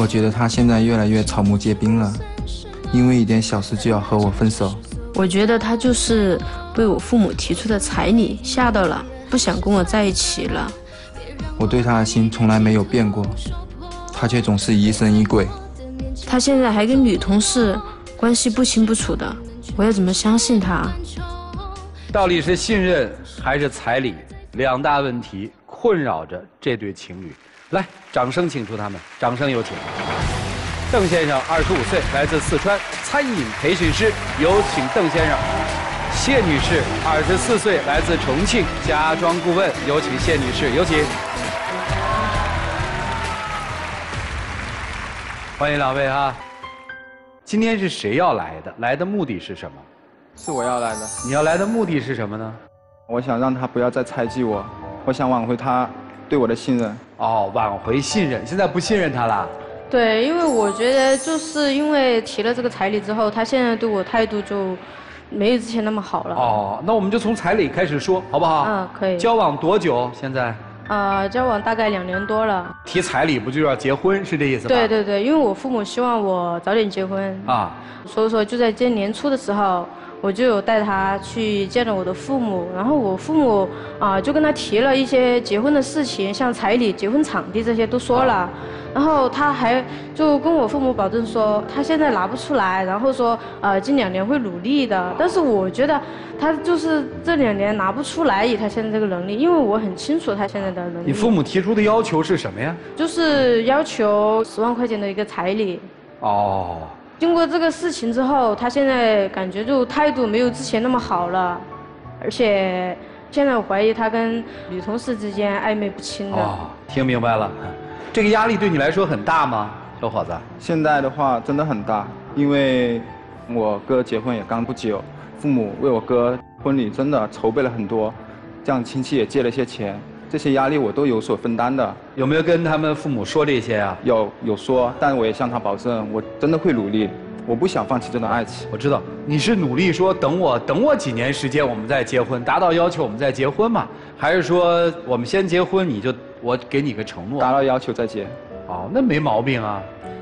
我觉得他现在越来越草木皆兵了，因为一点小事就要和我分手。我觉得他就是被我父母提出的彩礼吓到了，不想跟我在一起了。我对他的心从来没有变过，他却总是疑神疑鬼。他现在还跟女同事关系不清不楚的，我要怎么相信他？到底是信任还是彩礼？两大问题困扰着这对情侣。来，掌声请出他们，掌声有请。邓先生25岁，来自四川，餐饮培训师，有请邓先生。谢女士24岁，来自重庆，家装顾问，有请谢女士，有请。欢迎两位哈。今天是谁要来的？来的目的是什么？是我要来的。你要来的目的是什么呢？我想让他不要再猜忌我，我想挽回他对我的信任。哦，挽回信任，现在不信任他了。对，因为我觉得就是因为提了这个彩礼之后，他现在对我态度就没有之前那么好了。哦，那我们就从彩礼开始说，好不好？嗯，可以。交往多久？现在？交往大概2年多了。提彩礼不就要结婚是这意思吧？对对对，因为我父母希望我早点结婚啊，所以说就在今年初的时候，我就有带他去见了我的父母，然后我父母就跟他提了一些结婚的事情，像彩礼、结婚场地这些都说了，然后他还就跟我父母保证说他现在拿不出来，然后说近2年会努力的，但是我觉得他就是这2年拿不出来，以他现在这个能力，因为我很清楚他现在的。你父母提出的要求是什么呀？就是要求10万块钱的一个彩礼。哦。经过这个事情之后，他现在感觉就态度没有之前那么好了，而且现在我怀疑他跟女同事之间暧昧不清的。哦，听明白了。这个压力对你来说很大吗，小伙子？现在的话真的很大，因为我哥结婚也刚不久，父母为我哥婚礼真的筹备了很多，这样亲戚也借了些钱。这些压力我都有所分担的。有没有跟他们父母说这些啊？有说，但我也向他保证，我真的会努力，我不想放弃这段爱情。我知道你是努力说等我几年时间我们再结婚，达到要求我们再结婚嘛？还是说我们先结婚你就我给你个承诺，达到要求再结？哦，那没毛病啊。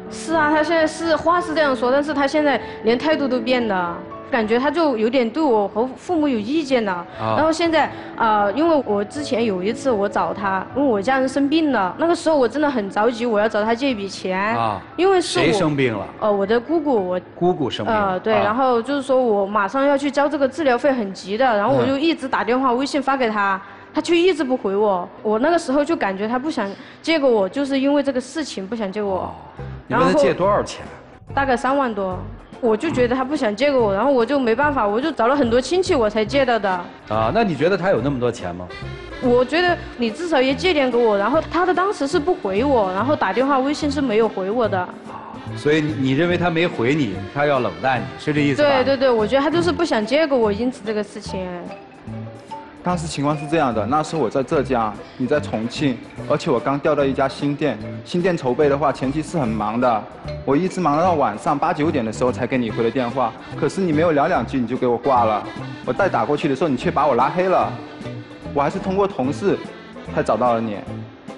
是啊，他现在是话是这样说，但是他现在连态度都变了。感觉他就有点对我和父母有意见了，然后现在因为我之前有一次我找他，因为我家人生病了，那个时候我真的很着急，我要找他借一笔钱，因为是我谁生病了？我的姑姑，我姑姑生病了。对，然后就是说我马上要去交这个治疗费，很急的，然后我就一直打电话、微信发给他。他却一直不回我，我那个时候就感觉他不想借给我，就是因为这个事情不想借我。你问他借多少钱？大概3万多。我就觉得他不想借给我，然后我就没办法，我就找了很多亲戚我才借到的。啊，那你觉得他有那么多钱吗？我觉得你至少也借点给我。然后他的当时是不回我，然后打电话、微信是没有回我的。所以你认为他没回你，他要冷淡你，是这意思吧？对对对，我觉得他就是不想借给我，因此这个事情。当时情况是这样的，那时我在浙江，你在重庆，而且我刚调到一家新店，新店筹备的话前期是很忙的，我一直忙到晚上8、9点的时候才给你回了电话，可是你没有聊2句你就给我挂了，我再打过去的时候你却把我拉黑了，我还是通过同事才找到了你，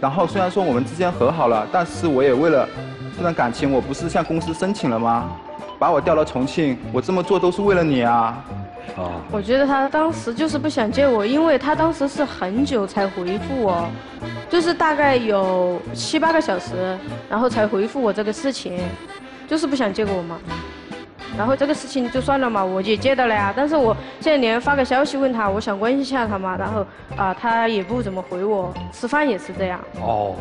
然后虽然说我们之间和好了，但是我也为了这段感情，我不是向公司申请了吗？把我调到重庆，我这么做都是为了你啊。我觉得他当时就是不想借我，因为他当时是很久才回复我，就是大概有7、8个小时，然后才回复我这个事情，就是不想借给我嘛。然后这个事情就算了嘛，我也借到了呀。但是我现在连发个消息问他，我想关心一下他嘛，然后他也不怎么回我，吃饭也是这样。哦。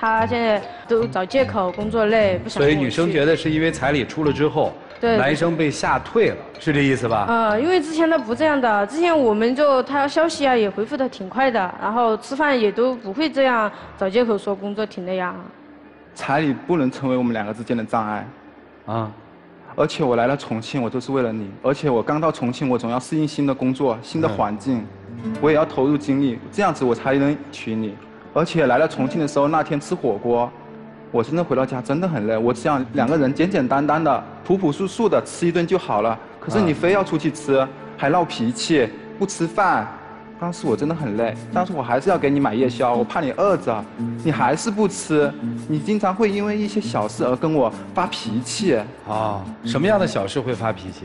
他现在都找借口，工作累，不想。所以女生觉得是因为彩礼出了之后。男生被吓退了，是这意思吧？因为之前他不这样的，之前我们就他消息啊也回复的挺快的，然后吃饭也都不会这样找借口说工作挺累啊。彩礼不能成为我们两个之间的障碍，啊！而且我来了重庆，我就是为了你，而且我刚到重庆，我总要适应新的工作、新的环境，我也要投入精力，这样子我才能娶你。而且来了重庆的时候，那天吃火锅。我真的回到家真的很累，我想2个人简简单单的、朴朴素素的吃一顿就好了。可是你非要出去吃，还闹脾气，不吃饭，当时我真的很累，但是我还是要给你买夜宵，我怕你饿着，你还是不吃，你经常会因为一些小事而跟我发脾气啊。哦，什么样的小事会发脾气？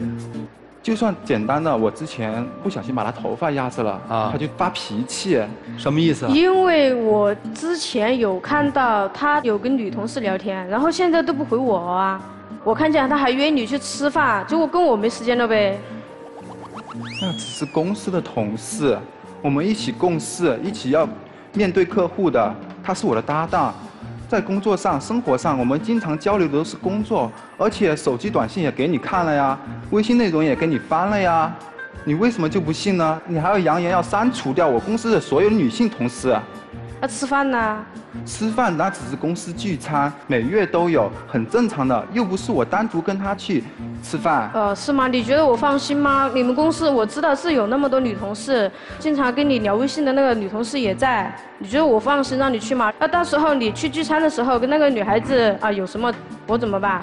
就算简单的，我之前不小心把他头发压着了啊，他就发脾气，什么意思啊？因为我之前有看到他有跟女同事聊天，然后现在都不回我啊，我看见他还约你去吃饭，结果跟我没时间了呗。那只是公司的同事，我们一起共事，一起要面对客户的，他是我的搭档。 在工作上、生活上，我们经常交流的都是工作，而且手机短信也给你看了呀，微信内容也给你翻了呀，你为什么就不信呢？你还有扬言要删除掉我公司的所有女性同事。那吃饭呢？吃饭那只是公司聚餐，每月都有，很正常的，又不是我单独跟他去吃饭。是吗？你觉得我放心吗？你们公司我知道是有那么多女同事，经常跟你聊微信的那个女同事也在，你觉得我放心让你去吗？那到时候你去聚餐的时候跟那个女孩子啊、有什么我怎么办？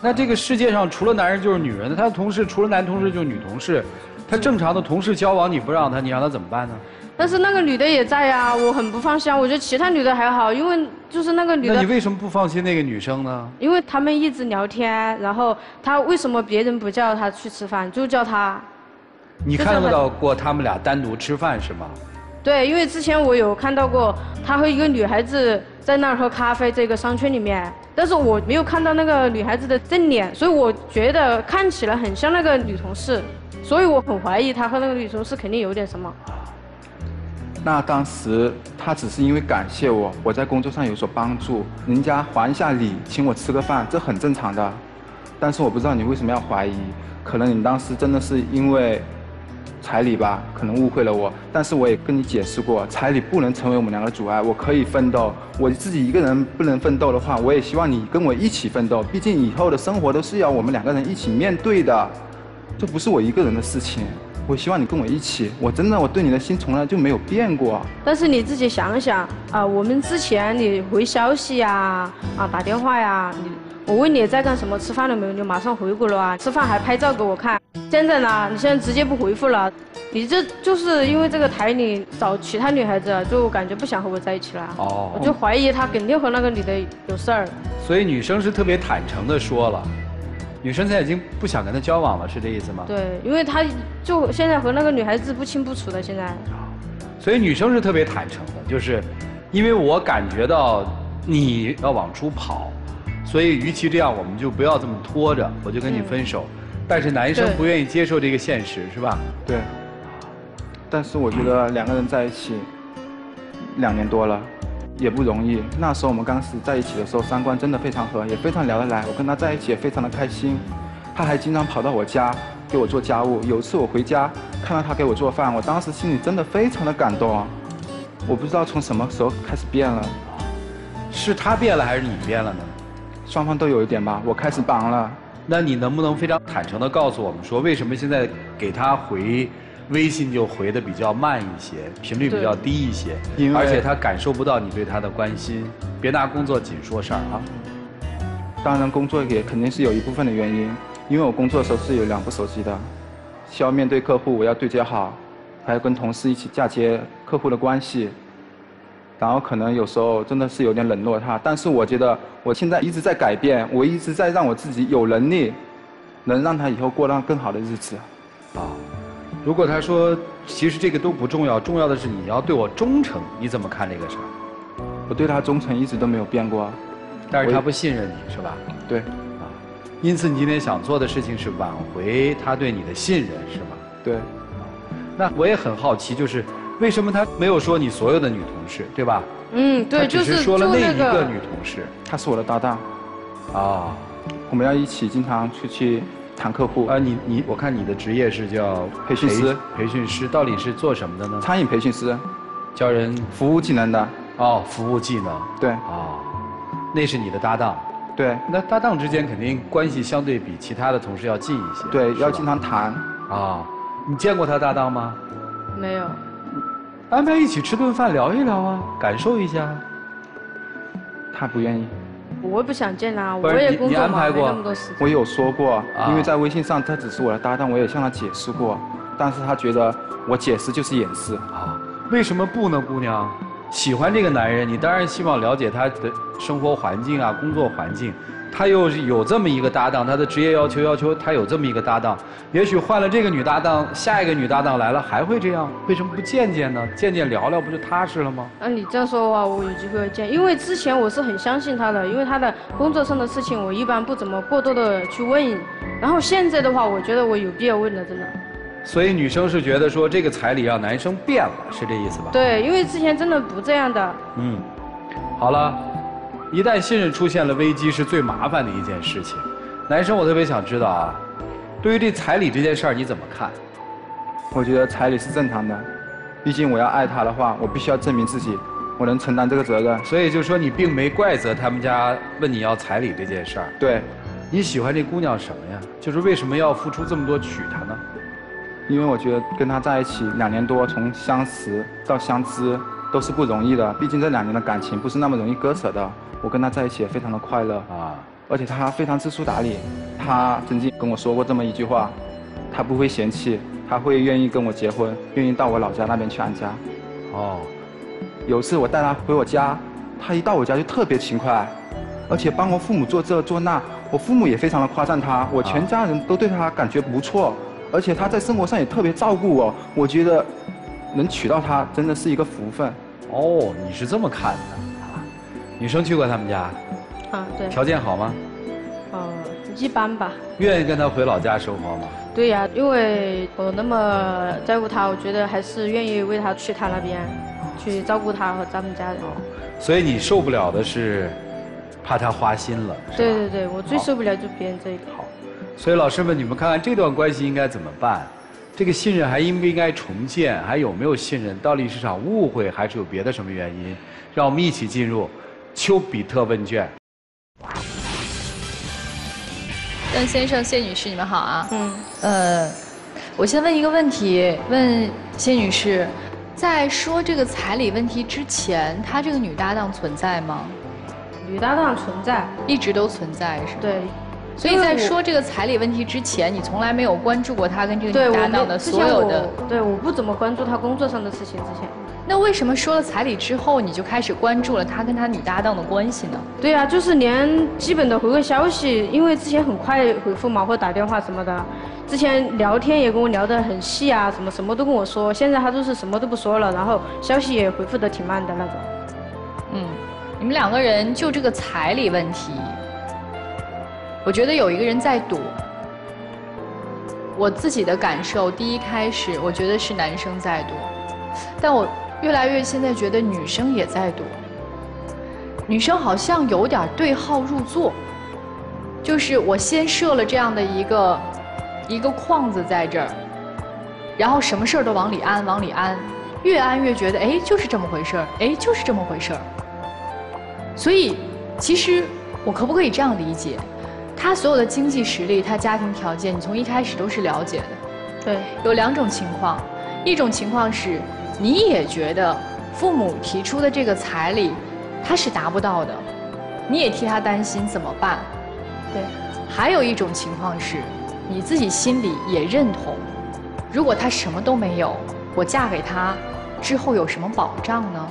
那这个世界上除了男人就是女人，他的同事除了男同事就是女同事，他正常的同事交往你不让他，你让他怎么办呢？ 但是那个女的也在呀，我很不放心啊。我觉得其他女的还好，因为就是那个女的。那你为什么不放心那个女生呢？因为他们一直聊天，然后她为什么别人不叫她去吃饭，就叫她？你看到过他们俩单独吃饭是吗？对，因为之前我有看到过她和一个女孩子在那儿喝咖啡，在一个商圈里面，但是我没有看到那个女孩子的正脸，所以我觉得看起来很像那个女同事，所以我很怀疑她和那个女同事肯定有点什么。 那当时他只是因为感谢我，我在工作上有所帮助，人家还一下礼，请我吃个饭，这很正常的。但是我不知道你为什么要怀疑，可能你当时真的是因为彩礼吧，可能误会了我。但是我也跟你解释过，彩礼不能成为我们两个阻碍，我可以奋斗。我自己一个人不能奋斗的话，我也希望你跟我一起奋斗，毕竟以后的生活都是要我们两个人一起面对的，这不是我一个人的事情。 我希望你跟我一起，我真的我对你的心从来就没有变过。但是你自己想想啊、我们之前你回消息呀、打电话呀、我问你在干什么，吃饭了没有，你马上回过了啊，吃饭还拍照给我看。现在呢，你现在直接不回复了，你这就是因为这个台里找其他女孩子，就感觉不想和我在一起了。哦，我就怀疑他肯定和那个女的有事儿。所以女生是特别坦诚的说了。 女生现在已经不想跟他交往了，是这意思吗？对，因为他就现在和那个女孩子不清不楚的，现在。所以女生是特别坦诚的，就是因为我感觉到你要往出跑，所以与其这样，我们就不要这么拖着，我就跟你分手。但是男生不愿意接受这个现实，是吧？对。但是我觉得两个人在一起2年多了。 也不容易。那时候我们刚开始在一起的时候，三观真的非常合，也非常聊得来。我跟他在一起也非常的开心。他还经常跑到我家给我做家务。有一次我回家看到他给我做饭，我当时心里真的非常的感动。我不知道从什么时候开始变了，是他变了还是你变了呢？双方都有一点吧。我开始忙了。那你能不能非常坦诚地告诉我们说，为什么现在给他回？ 微信就回的比较慢一些，频率比较低一些，而且他感受不到你对他的关心。别拿工作仅说事儿啊！当然，工作也肯定是有一部分的原因，因为我工作的时候是有2部手机的，需要面对客户，我要对接好，还要跟同事一起嫁接客户的关系。然后可能有时候真的是有点冷落他，但是我觉得我现在一直在改变，我一直在让我自己有能力，能让他以后过上更好的日子。啊。 如果他说其实这个都不重要，重要的是你要对我忠诚，你怎么看这个事儿？我对他忠诚一直都没有变过，但是他不信任你是吧？对，啊，因此你今天想做的事情是挽回他对你的信任是吗？对。那我也很好奇，就是为什么他没有说你所有的女同事，对吧？嗯，对，就是他只是说了那一个女同事，她是我的搭档。啊，我们要一起经常出去。 谈客户啊，我看你的职业是叫培训师，培训师到底是做什么的呢？餐饮培训师，教人服务技能的。哦，服务技能。对。哦，那是你的搭档。对。那搭档之间肯定关系相对比其他的同事要近一些。对，要经常谈。啊，你见过他搭档吗？没有。安排一起吃顿饭聊一聊啊，感受一下。他不愿意。 我不想见他，我也工作忙，没那么多时间。我有说过，因为在微信上他只是我的搭档，我也向他解释过。但是他觉得我解释就是掩饰啊。为什么不呢，姑娘？喜欢这个男人，你当然希望了解他的生活环境啊，工作环境。 他又有这么一个搭档，他的职业要求他有这么一个搭档，也许换了这个女搭档，下一个女搭档来了还会这样，为什么不见见呢？见见聊聊不就踏实了吗？那你这样说的话，我有机会见，因为之前我是很相信他的，因为他的工作上的事情我一般不怎么过多的去问，然后现在的话，我觉得我有必要问了，真的。所以女生是觉得说这个彩礼让男生变了，是这意思吧？对，因为之前真的不这样的。嗯，好了。 一旦信任出现了危机，是最麻烦的一件事情。男生，我特别想知道啊，对于这彩礼这件事儿你怎么看？我觉得彩礼是正常的，毕竟我要爱他的话，我必须要证明自己，我能承担这个责任。所以就说你并没怪责他们家问你要彩礼这件事儿。对，你喜欢这姑娘什么呀？就是为什么要付出这么多娶她呢？因为我觉得跟她在一起2年多，从相识到相知都是不容易的，毕竟这2年的感情不是那么容易割舍的。 我跟他在一起也非常的快乐啊，而且他非常知书达理。他曾经跟我说过这么一句话，他不会嫌弃，他会愿意跟我结婚，愿意到我老家那边去安家。哦，有次我带他回我家，他一到我家就特别勤快，而且帮我父母做这做那，我父母也非常的夸赞他，我全家人都对他感觉不错，而且他在生活上也特别照顾我。我觉得能娶到他真的是一个福分。哦，你是这么看的。 女生去过他们家，啊，对，条件好吗？一般吧。愿意跟他回老家生活吗？对呀，因为我那么在乎他，我觉得还是愿意为他去他那边，去照顾他和咱们家人。所以你受不了的是，怕他花心了。对对对，我最受不了就别人这一个。好，所以老师们，你们看看这段关系应该怎么办？这个信任还应不应该重建？还有没有信任？到底是场误会，还是有别的什么原因？让我们一起进入。 丘比特问卷，邓先生、谢女士，你们好啊。嗯。我先问一个问题，问谢女士，在说这个彩礼问题之前，她这个女搭档存在吗？女搭档存在，一直都存在，是吧？对。所以在说这个彩礼问题之前，你从来没有关注过她跟这个女搭档的所有的。对，我不怎么关注她工作上的事情，之前。 那为什么说了彩礼之后，你就开始关注了他跟他女搭档的关系呢？对啊，就是连基本的回个消息，因为之前很快回复嘛，或打电话什么的。之前聊天也跟我聊得很细啊，什么都跟我说。现在他就是什么都不说了，然后消息也回复得挺慢的那种。嗯，你们两个人就这个彩礼问题，我觉得有一个人在赌。我自己的感受，第一开始我觉得是男生在赌，但我。 越来越现在觉得女生也在赌，女生好像有点对号入座，就是我先设了这样的一个框子在这儿，然后什么事儿都往里安，往里安，越安越觉得哎就是这么回事儿，哎就是这么回事儿。所以其实我可不可以这样理解，他所有的经济实力，他家庭条件，你从一开始都是了解的。对，有2种情况，1种情况是。 你也觉得父母提出的这个彩礼，他是达不到的，你也替他担心怎么办？对。还有一种情况是，你自己心里也认同，如果他什么都没有，我嫁给他之后有什么保障呢？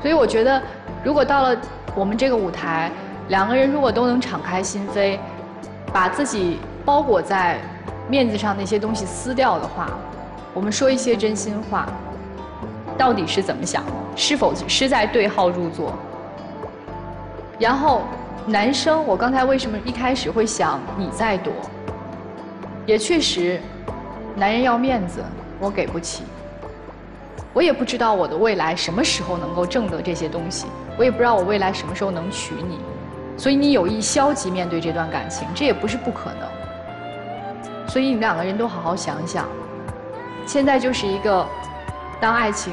所以我觉得，如果到了我们这个舞台，两个人如果都能敞开心扉，把自己包裹在面子上那些东西撕掉的话。 我们说一些真心话，到底是怎么想的？是否是在对号入座？然后，男生，我刚才为什么一开始会想你在躲？也确实，男人要面子，我给不起。我也不知道我的未来什么时候能够挣得这些东西，我也不知道我未来什么时候能娶你，所以你有意消极面对这段感情，这也不是不可能。所以你们两个人都好好想想。 现在就是一个，当爱情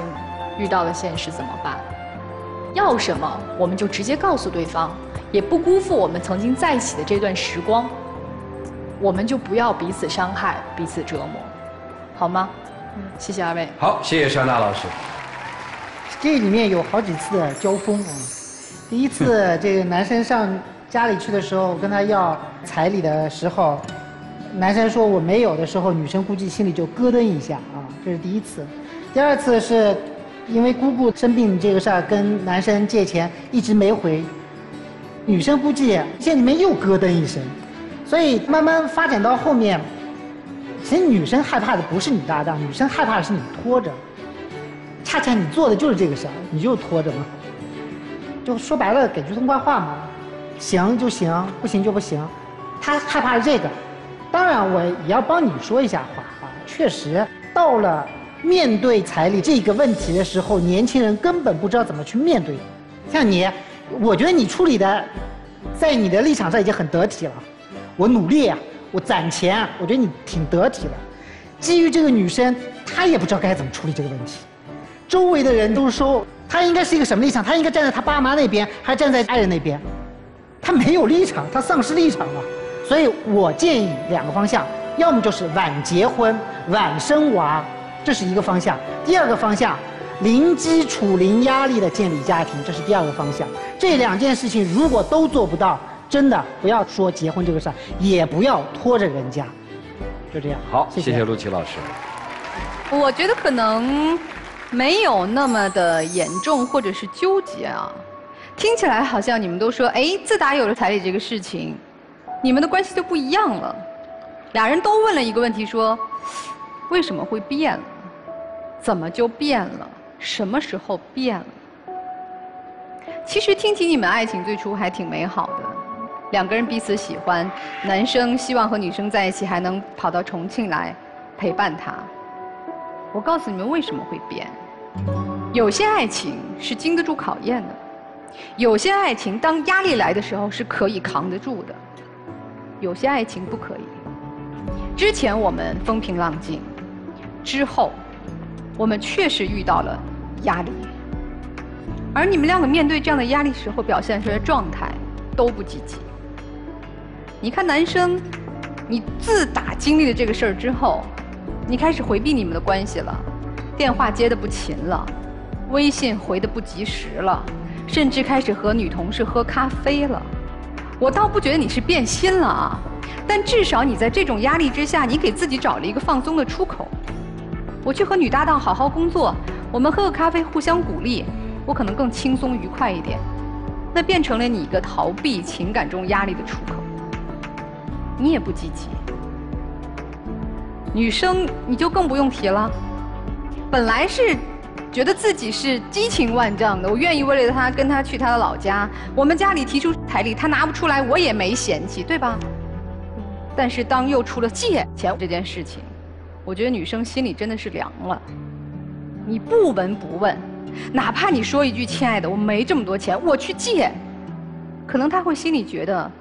遇到了现实怎么办？要什么我们就直接告诉对方，也不辜负我们曾经在一起的这段时光。我们就不要彼此伤害、彼此折磨，好吗？嗯，谢谢二位。好，谢谢莎娜老师。这里面有好几次交锋啊。第一次，这个男生上家里去的时候，跟他要彩礼的时候。男生说我没有的时候，女生估计心里就咯噔一下啊，这是第一次。第二次是因为姑姑生病这个事儿跟男生借钱一直没回，女生估计心里面又咯噔一声，所以慢慢发展到后面，其实女生害怕的不是你搭档，女生害怕的是你拖着，恰恰你做的就是这个事儿，你就拖着嘛，就说白了给句痛快话嘛，行就行，不行就不行。 他害怕这个，当然我也要帮你说一下话啊。确实，到了面对彩礼这个问题的时候，年轻人根本不知道怎么去面对。像你，我觉得你处理的，在你的立场上已经很得体了。我努力啊，我攒钱啊，我觉得你挺得体的。基于这个女生，她也不知道该怎么处理这个问题。周围的人都说她应该是一个什么立场？她应该站在她爸妈那边，还站在爱人那边？她没有立场，她丧失立场了。 所以我建议两个方向，要么就是晚结婚、晚生娃，这是一个方向；第二个方向，零基础、零压力的建立家庭，这是第二个方向。这两件事情如果都做不到，真的不要说结婚这个事儿，也不要拖着人家，就这样。好，谢谢陆琪老师。我觉得可能没有那么的严重，或者是纠结啊。听起来好像你们都说，哎，自打有了彩礼这个事情。 你们的关系就不一样了，俩人都问了一个问题，说为什么会变了？怎么就变了？什么时候变了？其实听起你们爱情最初还挺美好的，两个人彼此喜欢，男生希望和女生在一起还能跑到重庆来陪伴她。我告诉你们为什么会变，有些爱情是经得住考验的，有些爱情当压力来的时候是可以扛得住的。 有些爱情不可以。之前我们风平浪静，之后我们确实遇到了压力，而你们两个面对这样的压力时候表现出来的状态都不积极。你看男生，你自打经历了这个事儿之后，你开始回避你们的关系了，电话接得不勤了，微信回得不及时了，甚至开始和女同事喝咖啡了。 我倒不觉得你是变心了啊，但至少你在这种压力之下，你给自己找了一个放松的出口。我去和女搭档好好工作，我们喝个咖啡，互相鼓励，我可能更轻松愉快一点。那变成了你一个逃避情感中压力的出口。你也不积极，女生你就更不用提了。本来是。 觉得自己是激情万丈的，我愿意为了他跟他去他的老家。我们家里提出彩礼，他拿不出来，我也没嫌弃，对吧？但是当又出了借钱这件事情，我觉得女生心里真的是凉了。你不闻不问，哪怕你说一句“亲爱的，我没这么多钱，我去借”，可能他会心里觉得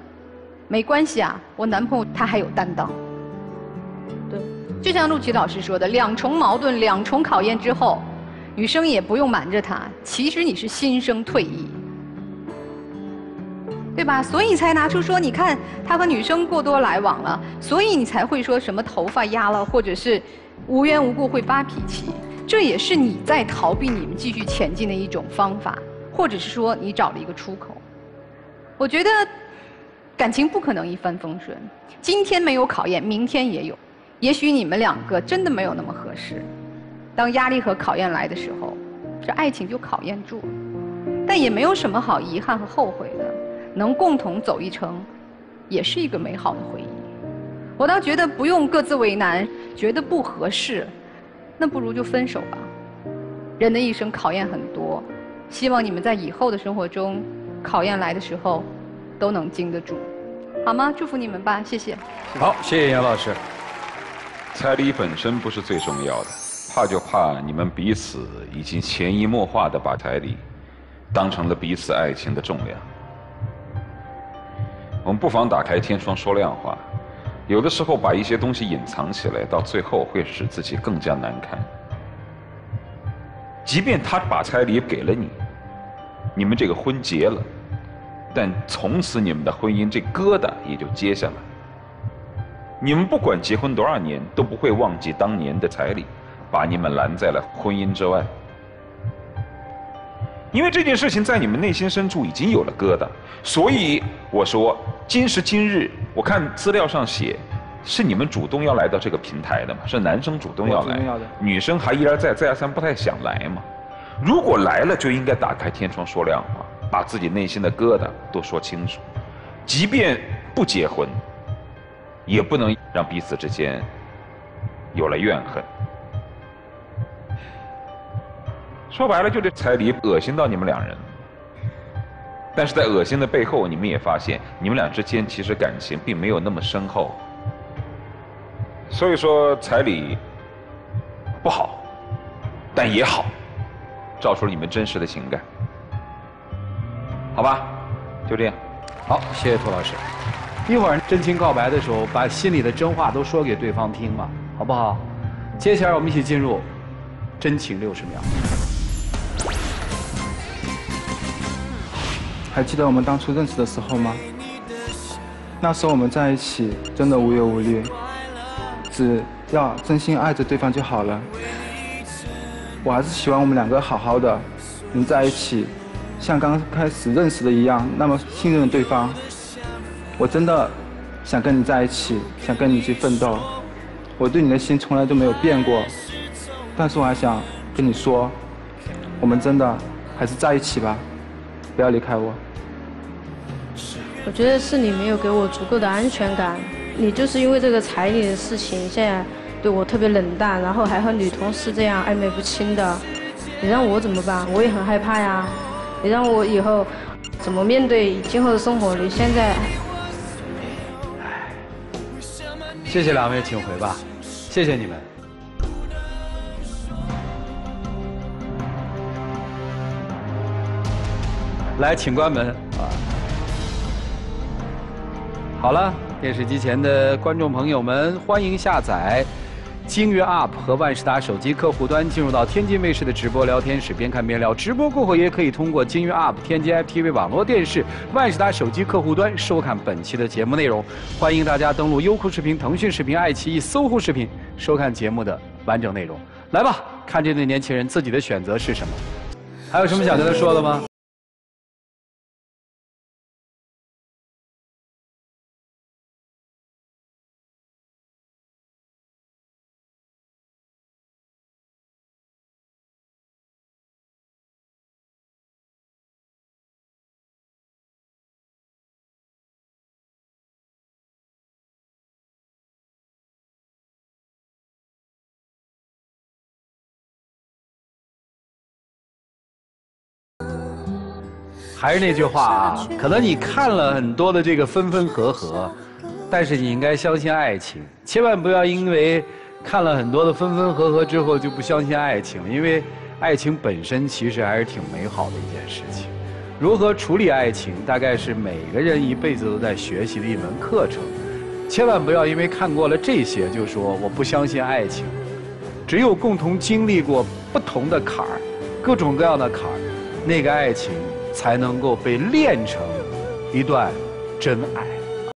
没关系啊，我男朋友他还有担当。对，就像陆琪老师说的，两重矛盾、两重考验之后。 女生也不用瞒着他，其实你是心生退意，对吧？所以你才拿出说，你看他和女生过多来往了，所以你才会说什么头发压了，或者是无缘无故会发脾气，这也是你在逃避你们继续前进的一种方法，或者是说你找了一个出口。我觉得感情不可能一帆风顺，今天没有考验，明天也有，也许你们两个真的没有那么合适。 当压力和考验来的时候，这爱情就考验住了，但也没有什么好遗憾和后悔的。能共同走一程，也是一个美好的回忆。我倒觉得不用各自为难，觉得不合适，那不如就分手吧。人的一生考验很多，希望你们在以后的生活中，考验来的时候，都能经得住，好吗？祝福你们吧，谢谢。好，谢谢杨老师。彩礼本身不是最重要的。 怕就怕你们彼此已经潜移默化地把彩礼当成了彼此爱情的重量。我们不妨打开天窗说亮话，有的时候把一些东西隐藏起来，到最后会使自己更加难堪。即便他把彩礼给了你，你们这个婚结了，但从此你们的婚姻这疙瘩也就揭下来。你们不管结婚多少年，都不会忘记当年的彩礼。 把你们拦在了婚姻之外，因为这件事情在你们内心深处已经有了疙瘩，所以我说今时今日，我看资料上写，是你们主动要来到这个平台的吗？是男生主动要来，女生还依然再三不太想来吗？如果来了，就应该打开天窗说亮话，把自己内心的疙瘩都说清楚。即便不结婚，也不能让彼此之间有了怨恨。说白了，就这彩礼恶心到你们两人。 但是在恶心的背后，你们也发现，你们俩之间其实感情并没有那么深厚。所以说彩礼不好，但也好，照出了你们真实的情感，好吧？就这样。好，谢谢涂老师。一会儿真情告白的时候，把心里的真话都说给对方听吧，好不好？接下来我们一起进入真情60秒。 还记得我们当初认识的时候吗？那时候我们在一起真的无忧无虑，只要真心爱着对方就好了。我还是希望我们两个好好的能在一起，像刚开始认识的一样，那么信任对方。我真的想跟你在一起，想跟你去奋斗。我对你的心从来都没有变过，但是我还想跟你说，我们真的还是在一起吧。 不要离开我。我觉得是你没有给我足够的安全感，你就是因为这个彩礼的事情，现在对我特别冷淡，然后还和女同事这样暧昧不清的，你让我怎么办？我也很害怕呀。你让我以后怎么面对今后的生活？你现在……谢谢两位，请回吧，谢谢你们。 来，请关门啊！好了，电视机前的观众朋友们，欢迎下载鲸鱼 App 和万事达手机客户端，进入到天津卫视的直播聊天室，边看边聊。直播过后，也可以通过鲸鱼 App、天津 FTV 网络电视、万事达手机客户端收看本期的节目内容。欢迎大家登录优酷视频、腾讯视频、爱奇艺、搜狐视频收看节目的完整内容。来吧，看这对年轻人自己的选择是什么。还有什么想跟他说的吗？ 还是那句话啊，可能你看了很多的这个分分合合，但是你应该相信爱情，千万不要因为看了很多的分分合合之后就不相信爱情，因为爱情本身其实还是挺美好的一件事情。如何处理爱情，大概是每个人一辈子都在学习的一门课程。千万不要因为看过了这些就说我不相信爱情。只有共同经历过不同的坎儿，各种各样的坎儿，那个爱情。 才能够被练成一段真爱。